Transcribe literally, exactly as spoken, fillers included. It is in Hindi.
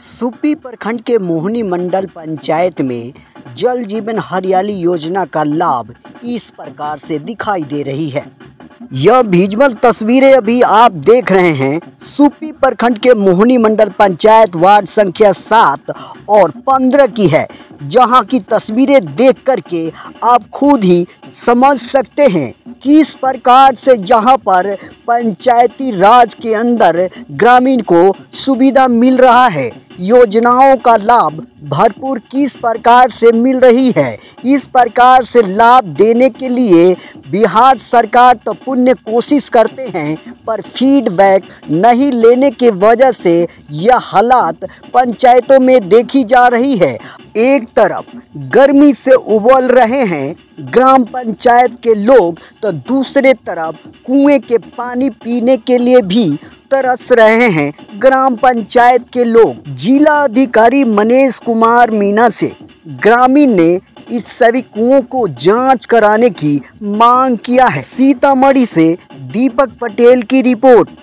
सुपी प्रखंड के मोहनी मंडल पंचायत में जल जीवन हरियाली योजना का लाभ इस प्रकार से दिखाई दे रही है। यह विजुअल तस्वीरें अभी आप देख रहे हैं सुपी प्रखंड के मोहनी मंडल पंचायत वार्ड संख्या सात और पंद्रह की है, जहां की तस्वीरें देख करके आप खुद ही समझ सकते हैं कि इस प्रकार से जहां पर पंचायती राज के अंदर ग्रामीण को सुविधा मिल रहा है, योजनाओं का लाभ भरपूर किस प्रकार से मिल रही है। इस प्रकार से लाभ देने के लिए बिहार सरकार तो पुण्य कोशिश करते हैं, पर फीडबैक नहीं लेने के वजह से यह हालात पंचायतों में देखी जा रही है। एक तरफ गर्मी से उबल रहे हैं ग्राम पंचायत के लोग, तो दूसरे तरफ कुएं के पानी पीने के लिए भी तरस रहे हैं ग्राम पंचायत के लोग। जिला अधिकारी मनीष कुमार मीणा से ग्रामीण ने इस सभी कुओं को जांच कराने की मांग किया है। सीतामढ़ी से दीपक पटेल की रिपोर्ट।